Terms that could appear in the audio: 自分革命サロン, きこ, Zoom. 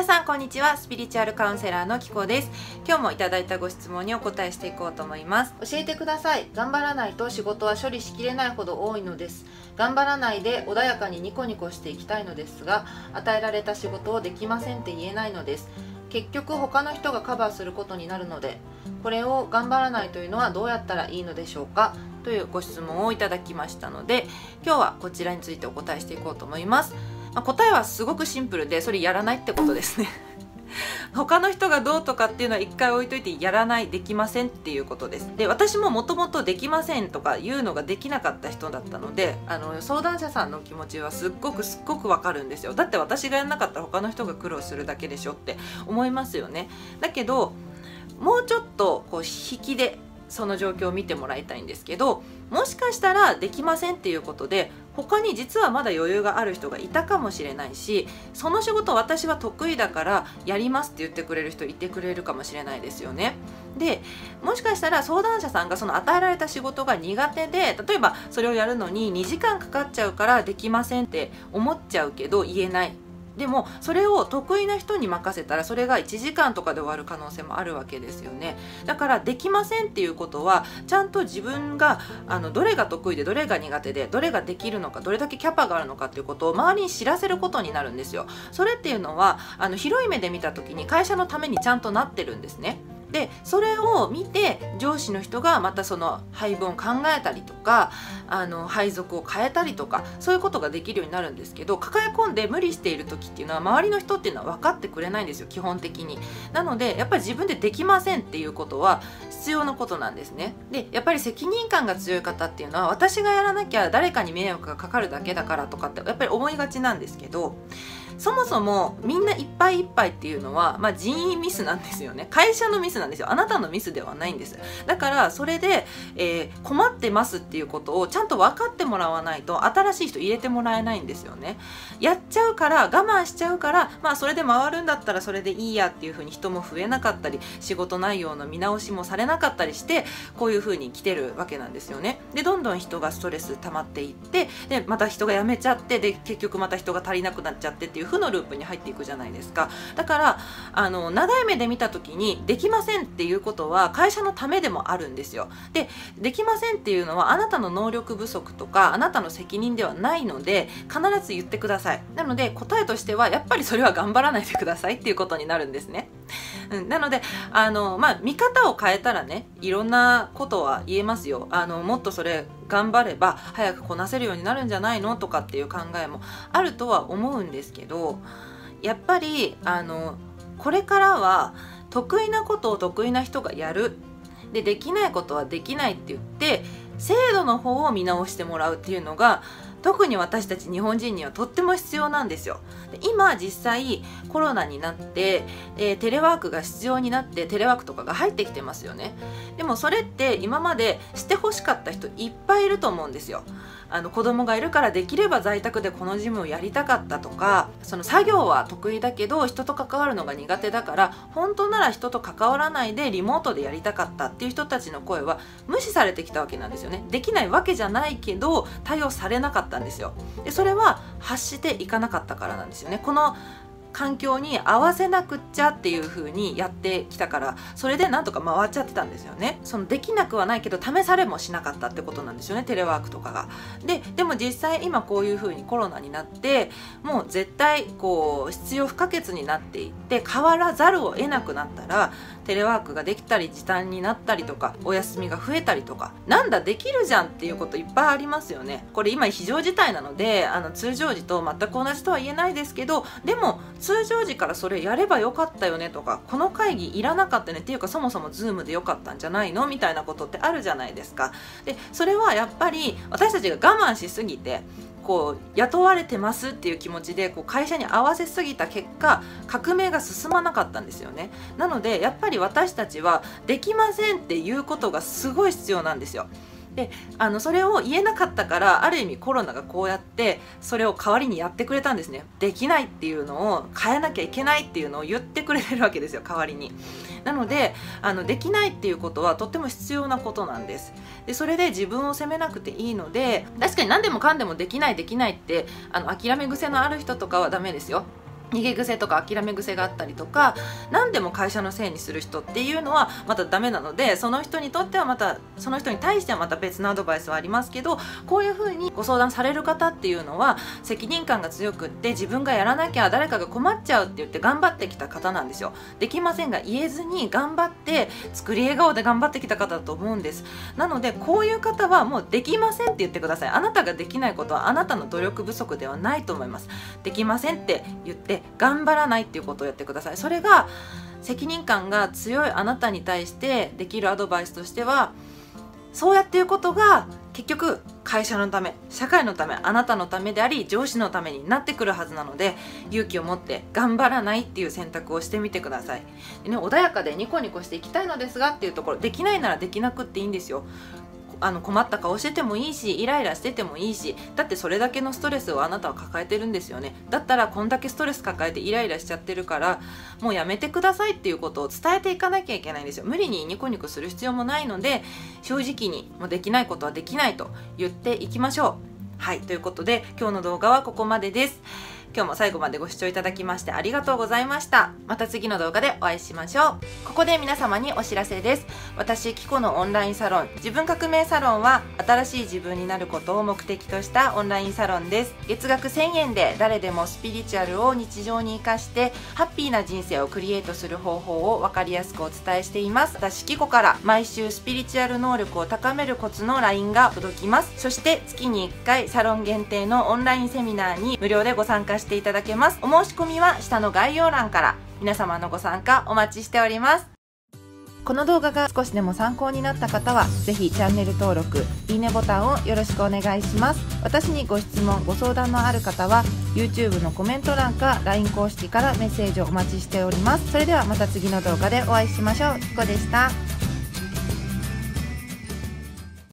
皆さんこんにちは、スピリチュアルカウンセラーのきこです。今日もいただいたご質問にお答えしていこうと思います。教えてください。頑張らないと仕事は処理しきれないほど多いのです。頑張らないで穏やかにニコニコしていきたいのですが、与えられた仕事をできませんって言えないのです。結局他の人がカバーすることになるので、これを頑張らないというのはどうやったらいいのでしょうか、というご質問をいただきましたので、今日はこちらについてお答えしていこうと思います。答えはすごくシンプルで、それやらないってことですね。他の人がどうとかっていうのは一回置いといて、やらない、できませんっていうことです。で、私ももともとできませんとかいうのができなかった人だったので、相談者さんの気持ちはすっごくわかるんですよ。だって私がやんなかったら他の人が苦労するだけでしょって思いますよね。だけどもうちょっとこう引きでその状況を見てもらいたいんですけど、もしかしたらできませんっていうことで他に実はまだ余裕がある人がいたかもしれないし、その仕事私は得意だからやりますって言ってくれる人いてくれるかもしれないですよね。で、もしかしたら相談者さんがその与えられた仕事が苦手で、例えばそれをやるのに2時間かかっちゃうからできませんって思っちゃうけど言えない。でもそれを得意な人に任せたら、それが1時間とかで終わる可能性もあるわけですよね。だからできませんっていうことは、ちゃんと自分がどれが得意でどれが苦手でどれができるのか、どれだけキャパがあるのかっていうことを周りに知らせることになるんですよ。それっていうのは広い目で見た時に会社のためにちゃんとなってるんですね。でそれを見て上司の人がまたその配分を考えたりとか、配属を変えたりとか、そういうことができるようになるんですけど、抱え込んで無理している時っていうのは周りの人っていうのは分かってくれないんですよ、基本的に。なのでやっぱり自分でできませんっていうことは必要なことなんですね。でやっぱり責任感が強い方っていうのは、私がやらなきゃ誰かに迷惑がかかるだけだからとかってやっぱり思いがちなんですけど、そもそもみんないっぱいいっぱいっていうのは、人員ミスなんですよね。会社のミスなんですよ。あなたのミスではないんです。だからそれで、困ってますっていうことをちゃんと分かってもらわないと、新しい人入れてもらえないんですよね。やっちゃうから、我慢しちゃうから、それで回るんだったらそれでいいやっていう風に人も増えなかったり、仕事内容の見直しもされなかったりして、こういう風に来てるわけなんですよね。でどんどん人がストレス溜まっていって、でまた人が辞めちゃって、で結局また人が足りなくなっちゃってっていう負のループに入っていくじゃないですか。だから長い目で見た時に、できませんっていうことは会社のためでもあるんですよ。でできませんっていうのはあなたの能力不足とかあなたの責任ではないので、必ず言ってください。なので答えとしては、やっぱりそれは頑張らないでくださいっていうことになるんですね。なので見方を変えたらね、いろんなことは言えますよ。もっとそれ頑張れば早くこなせるようになるんじゃないのとかっていう考えもあるとは思うんですけど、やっぱりこれからは得意なことを得意な人がやる、でできないことはできないって言って制度の方を見直してもらうっていうのが、特に私たち日本人にはとっても必要なんですよ。で今実際コロナになって、テレワークが必要になって、テレワークとかが入ってきてますよね。でもそれって今までしてほしかった人いっぱいいると思うんですよ。子供がいるからできれば在宅でこのジムをやりたかったとか、その作業は得意だけど人と関わるのが苦手だから、本当なら人と関わらないでリモートでやりたかったっていう人たちの声は無視されてきたわけなんですよね。できないわけじゃないけど対応されなかったんですよ。でそれは発していかなかったからなんですよね。この環境に合わせなくっちゃっていう風にやってきたから、それでなんとか回っちゃってたんですよね。そのできなくはないけど試されもしなかったってことなんですよね、テレワークとかが。でも実際今こういう風にコロナになって、もう絶対こう必要不可欠になっていって、変わらざるを得なくなったら、テレワークができたり時短になったりとか、お休みが増えたりとか、なんだできるじゃんっていうこといっぱいありますよね。これ今非常事態なので、通常時と全く同じとは言えないですけど、でも通常時からそれやればよかったよねとか、この会議いらなかったねっていうか、そもそも Zoom でよかったんじゃないのみたいなことってあるじゃないですか。でそれはやっぱり私たちが我慢しすぎて、こう雇われてますっていう気持ちでこう会社に合わせすぎた結果、革命が進まなかったんですよね。なのでやっぱり私たちはできませんっていうことがすごい必要なんですよ。でそれを言えなかったから、ある意味コロナがこうやってそれを代わりにやってくれたんですね。できないっていうのを変えなきゃいけないっていうのを言ってくれるわけですよ、代わりに。なのでできないっていうことはとっても必要なことなんです。でそれで自分を責めなくていいので、確かに何でもかんでもできないって諦め癖のある人とかはダメですよ。逃げ癖とか諦め癖があったりとか、何でも会社のせいにする人っていうのはまたダメなので、その人にとってはまたその人に対してはまた別のアドバイスはありますけど、こういう風にご相談される方っていうのは責任感が強くって、自分がやらなきゃ誰かが困っちゃうって言って頑張ってきた方なんですよ。できませんが言えずに頑張って作り笑顔で頑張ってきた方だと思うんです。なのでこういう方はもうできませんって言ってください。あなたができないことはあなたの努力不足ではないと思います。できませんって言って頑張らないっていうことをやってください。それが責任感が強いあなたに対してできるアドバイスとしては、そうやっていうことが結局会社のため、社会のため、あなたのためであり上司のためになってくるはずなので、勇気を持って頑張らないっていう選択をしてみてください。でね、穏やかでニコニコしていきたいのですがっていうところ、できないならできなくっていいんですよ。困った顔しててもいいし、イライラしててもいいし、だってそれだけのストレスをあなたは抱えてるんですよね。だったらこんだけストレス抱えてイライラしちゃってるから、もうやめてくださいっていうことを伝えていかなきゃいけないんですよ。無理にニコニコする必要もないので、正直にもうできないことはできないと言っていきましょう。はい、ということで今日の動画はここまでです。今日も最後までご視聴いただきましてありがとうございました。また次の動画でお会いしましょう。ここで皆様にお知らせです。私、キコのオンラインサロン、自分革命サロンは新しい自分になることを目的としたオンラインサロンです。月額1000円で誰でもスピリチュアルを日常に活かしてハッピーな人生をクリエイトする方法を分かりやすくお伝えしています。私、キコから毎週スピリチュアル能力を高めるコツの LINE が届きます。そして月に1回サロン限定のオンラインセミナーに無料でご参加していただけます。お申し込みは下の概要欄から。皆様のご参加お待ちしております。この動画が少しでも参考になった方はぜひチャンネル登録、いいねボタンをよろしくお願いします。私にご質問ご相談のある方は YouTube のコメント欄か LINE 公式からメッセージをお待ちしております。それではまた次の動画でお会いしましょう。キコでした。